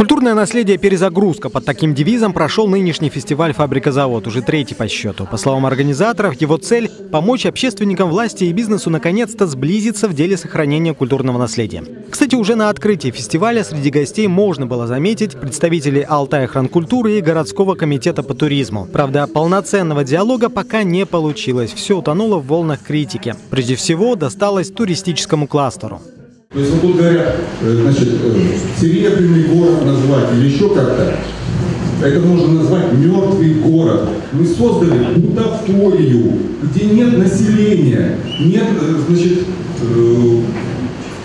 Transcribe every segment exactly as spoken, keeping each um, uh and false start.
Культурное наследие «Перезагрузка» под таким девизом прошел нынешний фестиваль «Фабрика-завод», уже третий по счету. По словам организаторов, его цель – помочь общественникам, власти и бизнесу наконец-то сблизиться в деле сохранения культурного наследия. Кстати, уже на открытии фестиваля среди гостей можно было заметить представителей «Алтайохранкультуры» и городского комитета по туризму. Правда, полноценного диалога пока не получилось. Все утонуло в волнах критики. Прежде всего, досталось туристическому кластеру. То есть, ну, благодаря, значит, серебряный город назвать или еще как-то, это можно назвать мертвый город. Мы создали бутафорию, где нет населения, нет, значит,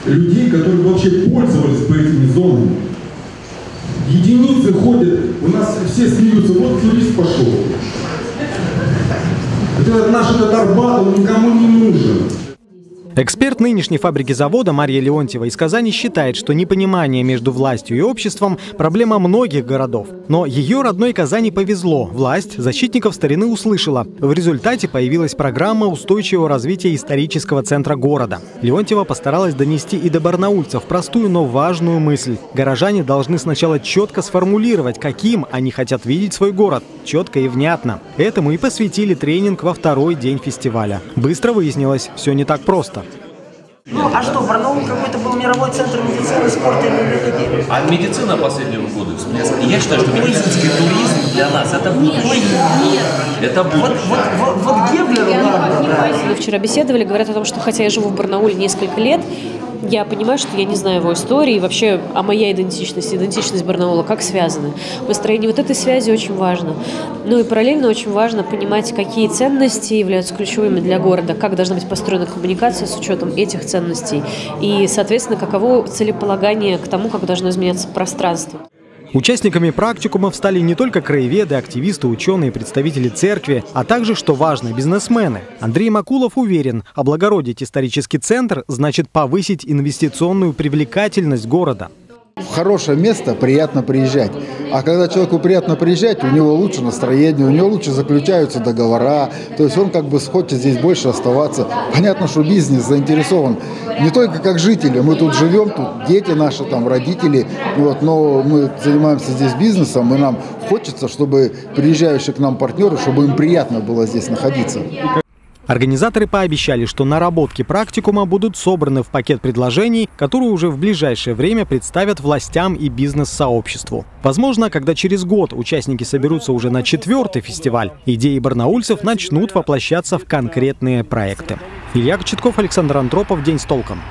людей, которые вообще пользовались по этими зонами. Единицы ходят, у нас все смеются, вот турист пошел. Это наш этот Арбат, он никому не нужен. Эксперт нынешней «Фабрики-завода» Мария Леонтьева из Казани считает, что непонимание между властью и обществом – проблема многих городов. Но ее родной Казани повезло. Власть защитников старины услышала. В результате появилась программа устойчивого развития исторического центра города. Леонтьева постаралась донести и до барнаульцев простую, но важную мысль. Горожане должны сначала четко сформулировать, каким они хотят видеть свой город. Четко и внятно. Этому и посвятили тренинг во второй день фестиваля. Быстро выяснилось, все не так просто. Ну, а что, Барнаул какой-то был мировой центр медицины, спорта и библиотеки? А медицина последнего года, я считаю, что медицинский туризм для нас – это будущее. Это будущее. Вот, вот, вот, вот Геблеру надо. Мы вчера беседовали, говорят о том, что хотя я живу в Барнауле несколько лет, я понимаю, что я не знаю его истории, и вообще о моей идентичности, идентичность Барнаула, как связаны. Построение вот этой связи очень важно. Ну и параллельно очень важно понимать, какие ценности являются ключевыми для города, как должна быть построена коммуникация с учетом этих ценностей и, соответственно, каково целеполагание к тому, как должно изменяться пространство. Участниками практикумов стали не только краеведы, активисты, ученые, представители церкви, а также, что важно, бизнесмены. Андрей Макулов уверен, облагородить исторический центр значит повысить инвестиционную привлекательность города. В хорошее место приятно приезжать. А когда человеку приятно приезжать, у него лучше настроение, у него лучше заключаются договора. То есть он как бы хочет здесь больше оставаться. Понятно, что бизнес заинтересован не только как жители. Мы тут живем, тут дети наши, там родители. Вот, но мы занимаемся здесь бизнесом, и нам хочется, чтобы приезжающие к нам партнеры, чтобы им приятно было здесь находиться. Организаторы пообещали, что наработки практикума будут собраны в пакет предложений, которые уже в ближайшее время представят властям и бизнес-сообществу. Возможно, когда через год участники соберутся уже на четвертый фестиваль, идеи барнаульцев начнут воплощаться в конкретные проекты. Илья Кочетков, Александр Антропов, «День с толком».